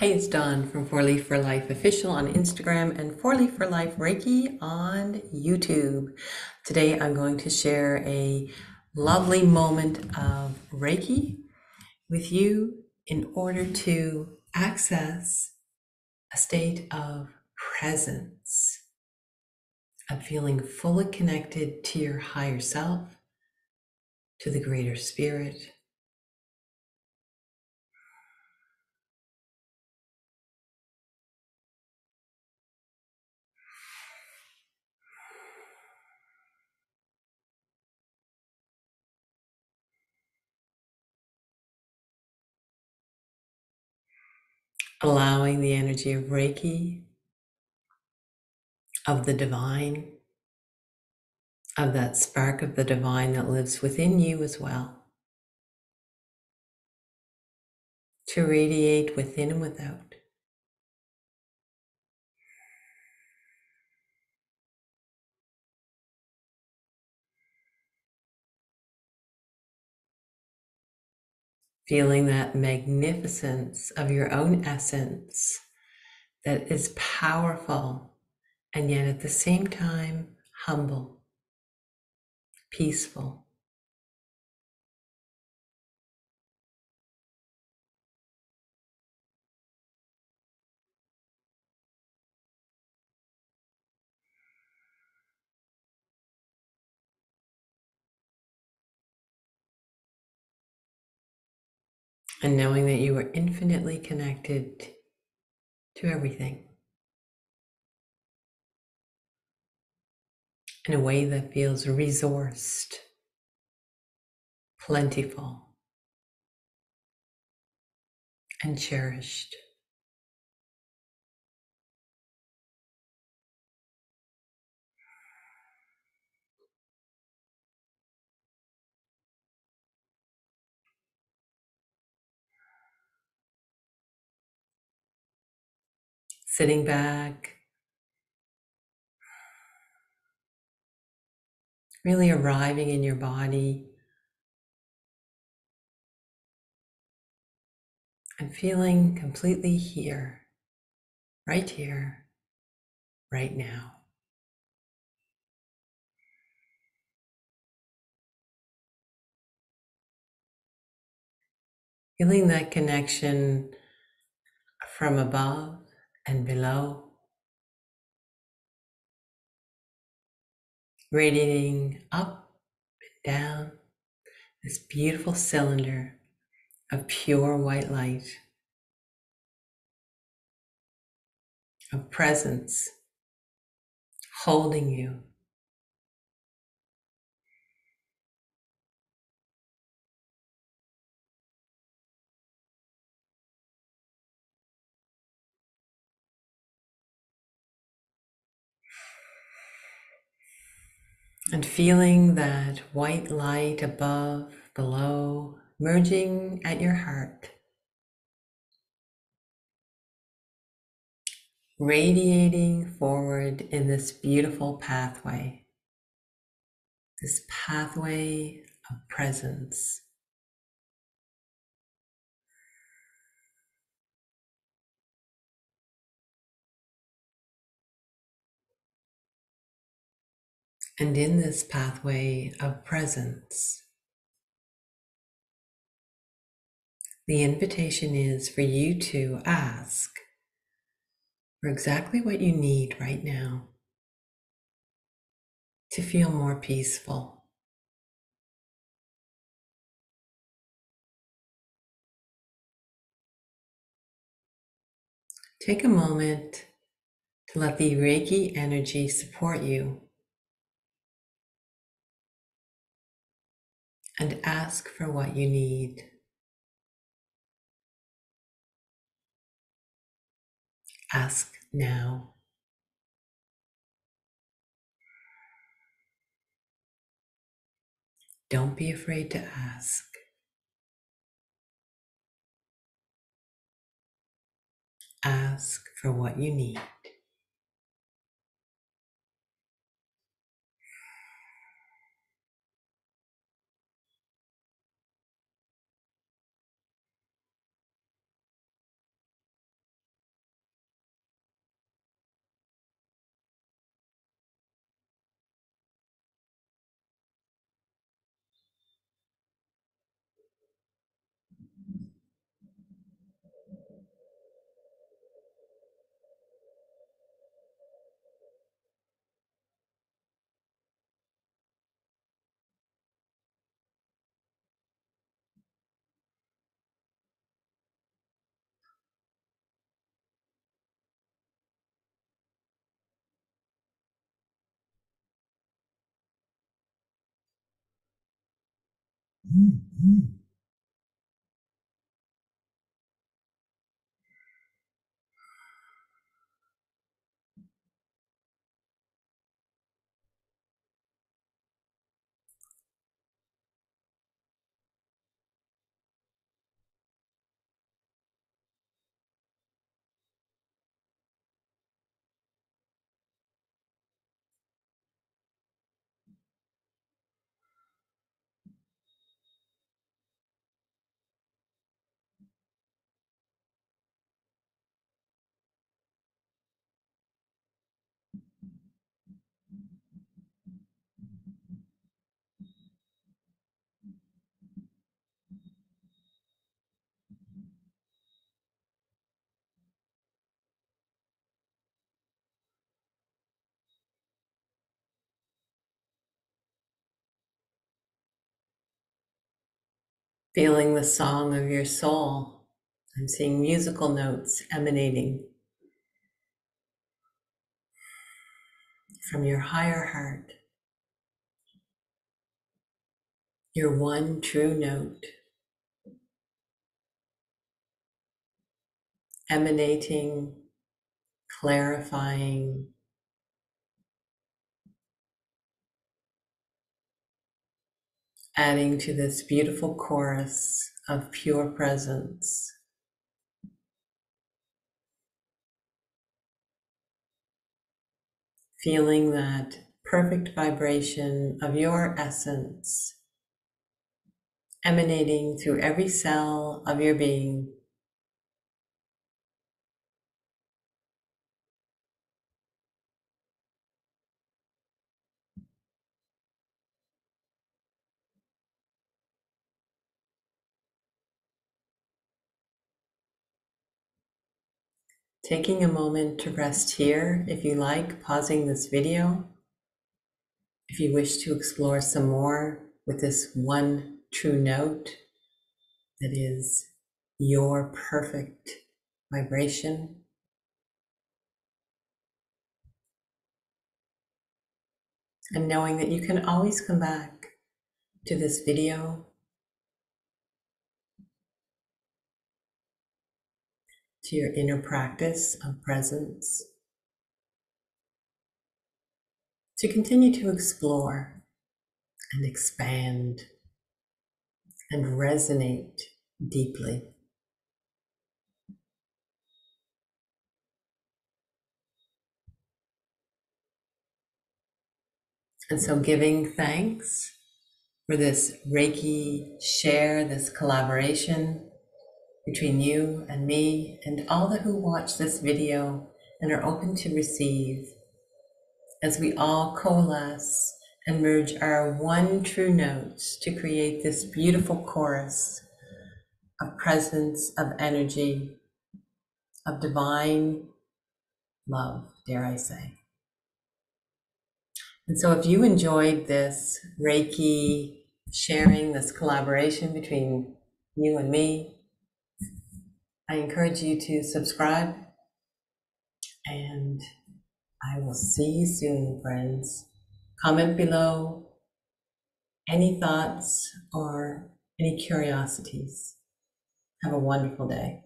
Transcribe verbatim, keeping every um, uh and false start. Hey, it's Dawn from Four Leaf for Life Official on Instagram and Four Leaf for Life Reiki on YouTube. Today I'm going to share a lovely moment of Reiki with you in order to access a state of presence, of feeling fully connected to your higher self, to the greater spirit. Allowing the energy of Reiki, of the divine, of that spark of the divine that lives within you as well, to radiate within and without. Feeling that magnificence of your own essence that is powerful and yet at the same time humble, peaceful. And knowing that you are infinitely connected to everything in a way that feels resourced, plentiful, and cherished. Sitting back, really arriving in your body and feeling completely here, right here, right now. Feeling that connection from above and below, radiating up and down this beautiful cylinder of pure white light, of presence holding you, and feeling that white light above, below, merging at your heart, radiating forward in this beautiful pathway, this pathway of presence. And in this pathway of presence, the invitation is for you to ask for exactly what you need right now to feel more peaceful, take a moment to let the Reiki energy support you. And ask for what you need. Ask now. Don't be afraid to ask. Ask for what you need. Mm-hmm. Feeling the song of your soul. I'm seeing musical notes emanating from your higher heart, your one true note, emanating, clarifying, adding to this beautiful chorus of pure presence. Feeling that perfect vibration of your essence emanating through every cell of your being. Taking a moment to rest here, if you like, pausing this video, if you wish to explore some more with this one true note that is your perfect vibration. And knowing that you can always come back to this video, to your inner practice of presence, to continue to explore and expand and resonate deeply. And so giving thanks for this Reiki share, this collaboration between you and me and all the who watch this video and are open to receive, as we all coalesce and merge our one true notes to create this beautiful chorus of presence, of energy, of divine love, dare I say. And so if you enjoyed this Reiki sharing, this collaboration between you and me, I encourage you to subscribe, and I will see you soon, friends. Comment below any thoughts or any curiosities. Have a wonderful day.